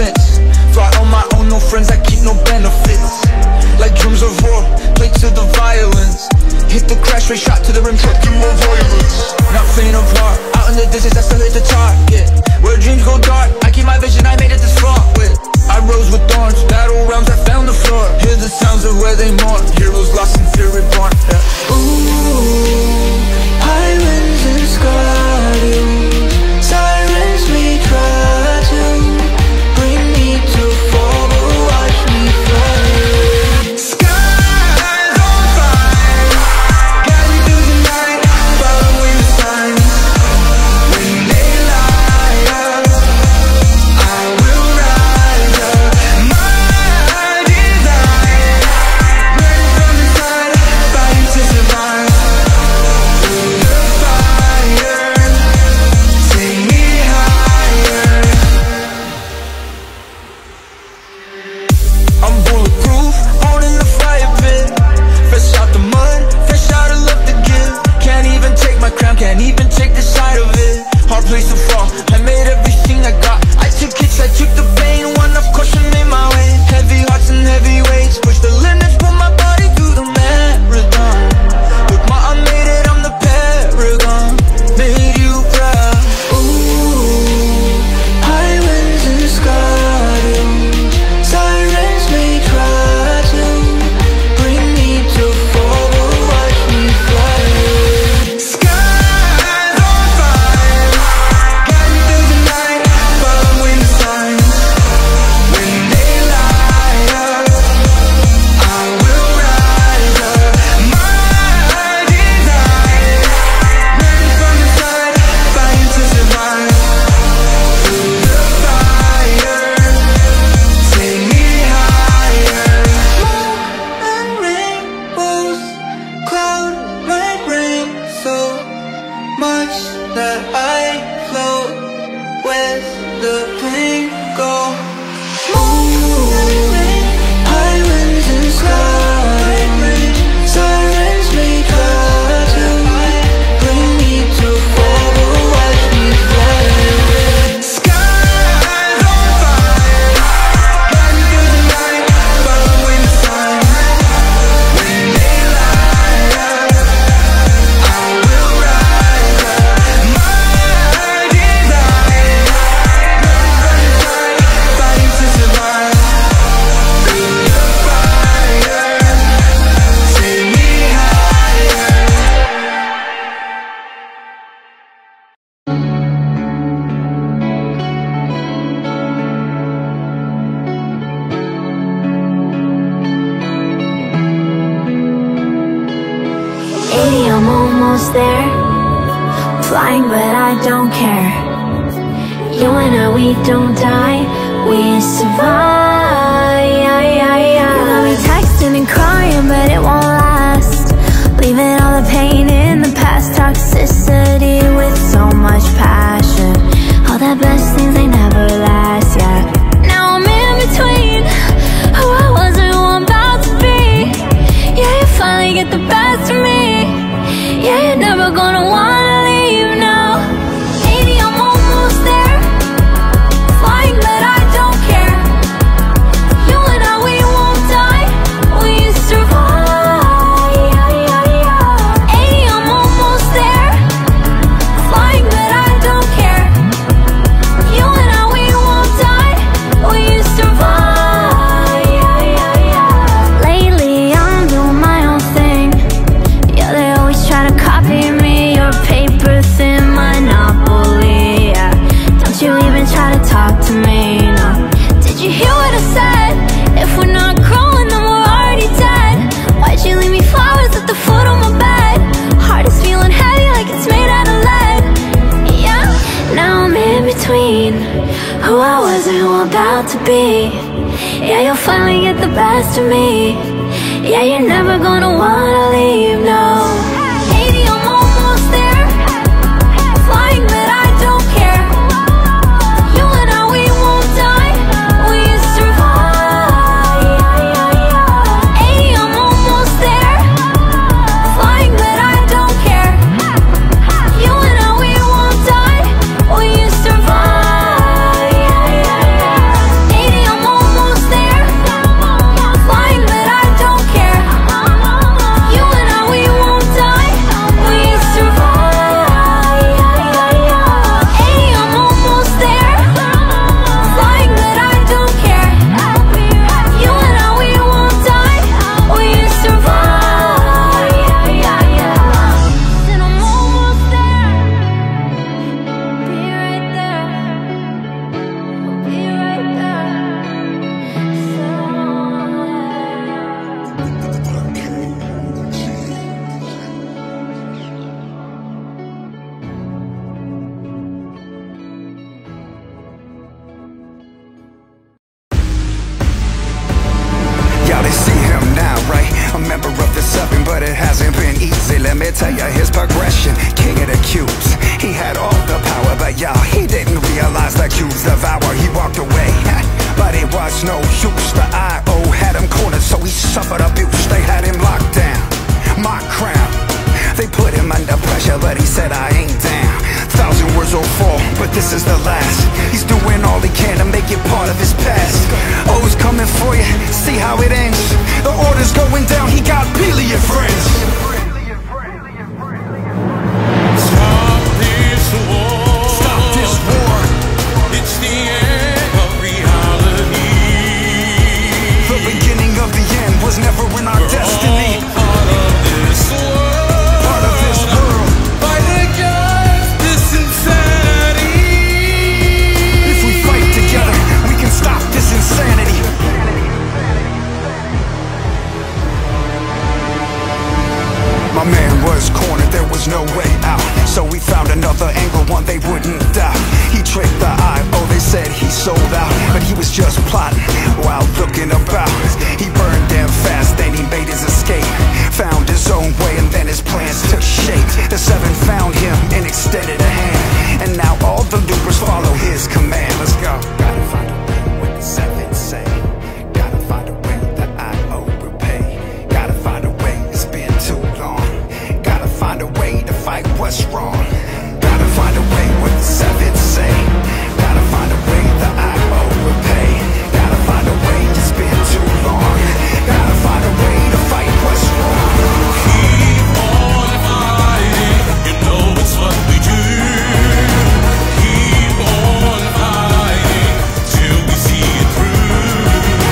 fence. Fly on my own, no friends, I keep no benefits. Like drums of war, play to the violence. Hit the crash, rate shot to the rim, shot through a violence. Not faint of heart, out in the distance, I still hit the target. Where dreams go dark, I keep my vision, I made it this far with. I rose with thorns, battle realms, I found the floor. Hear the sounds of where they mourn, heroes lost in fear reborn, yeah. Ooh, islands in sky, sirens may cry to bring me to fall, but watch me fly. but he said I ain't down. Thousand words will fall, but this is the last. He's doing all he can to make it part of his past. Oh, it's coming for you, see how it ends. The order's going down, he got billion friends. Stop this war. Stop this war. It's the end of reality. The beginning of the end was never in our destiny. My man was cornered, there was no way out. So we found another angle, one they wouldn't doubt. He tricked the eye, oh they said he sold out. But he was just plotting while looking about. He burned them fast, then he made his escape. Found his own way and then his plans took shape. The seven found him and extended a hand. And now all the loopers follow his command. Let's go. Gotta find a way with the seven say. Gotta find a way that I overpay. Gotta find a way, it's been too long. Find a way to fight what's wrong. Gotta find a way, what the seven say. Gotta find a way that I overpay. Gotta find a way, it's been too long. Gotta find a way to fight what's wrong. Keep on fighting, you know it's what we do. Keep on fighting, till we see it through.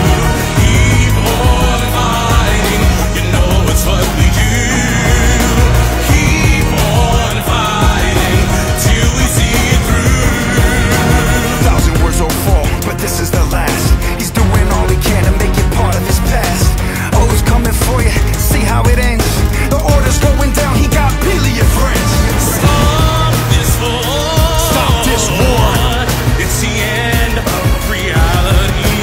Keep on fighting, you know it's what we do. This is the last. He's doing all he can to make it part of his past. Oh, it's coming for you, see how it ends. The order's going down, he got billion friends. Stop this war. Stop this war. It's the end of reality.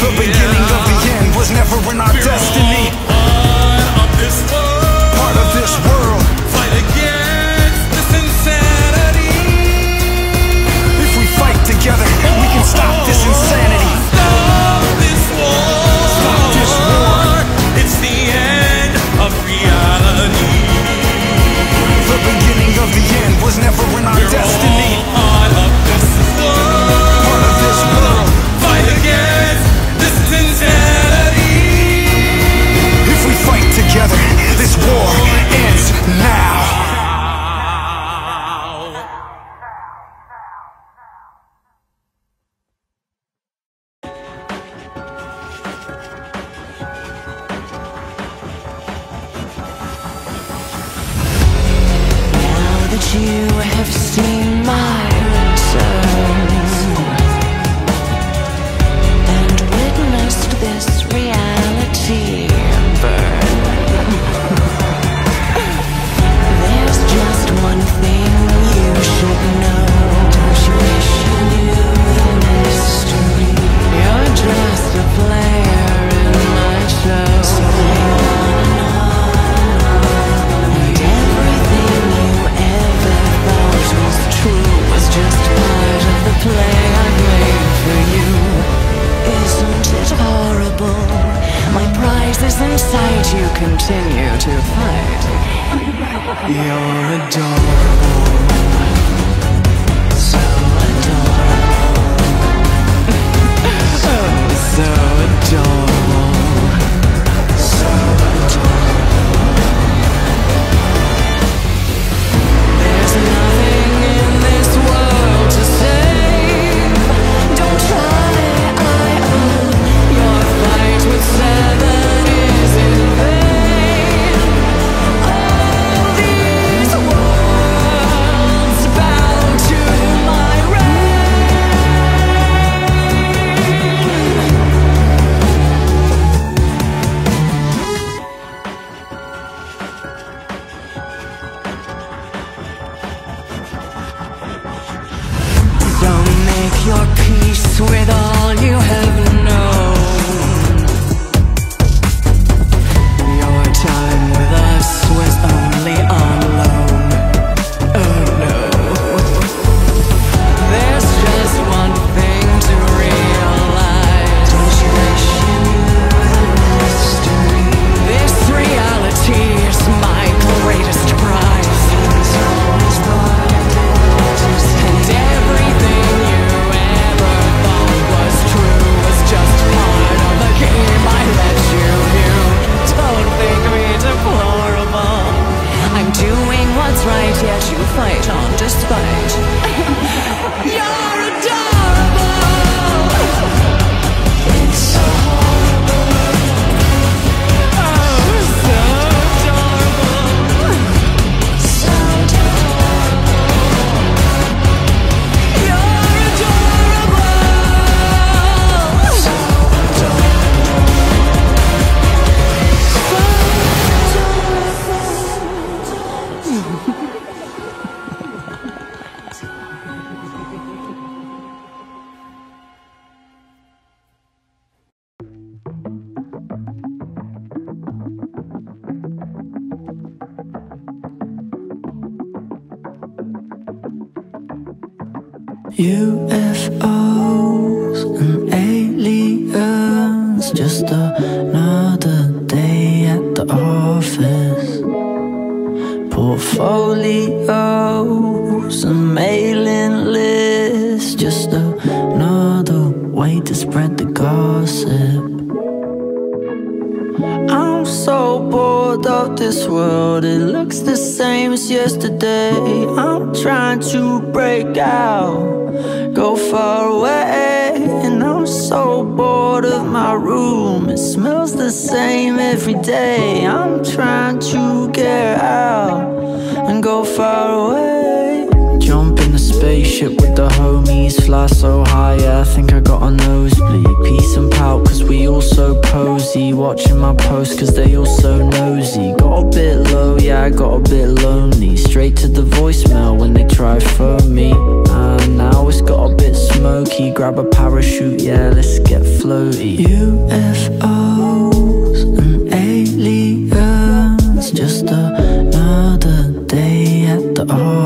The beginning of the end was never in our destiny. Part of this world. Part of this world. Fight against this insanity. If we fight together, stop this insanity. Stop this war. Stop this war. It's the end of reality. The beginning of the end was never in our destiny. We're all part of this world. Part of this world. Fight against this insanity. If we fight together, this war ends now. It's my greatest pride. fight on despite. You're adorable. It's so horrible. Oh, so adorable. So adorable. You're adorable. So adorable. So adorable. UFOs and aliens, just another day at the office. Portfolios and mailing lists, just another way to spread the gossip. I'm so bored of this world, it looks the same as yesterday. I'm trying to break out, go far away, and I'm so bored of my room. It smells the same every day. I'm trying to get out and go far away. Jump in the spaceship with the homies, fly so high, yeah, I think I got a nosebleed. Peace and pout, cause we all so posy, watching my posts cause they all so nosy. Got a bit low, yeah, I got a bit lonely, straight to the voicemail when they try for me. Now it's got a bit smoky, grab a parachute, yeah, let's get floaty. UFOs and aliens, just another day at the office.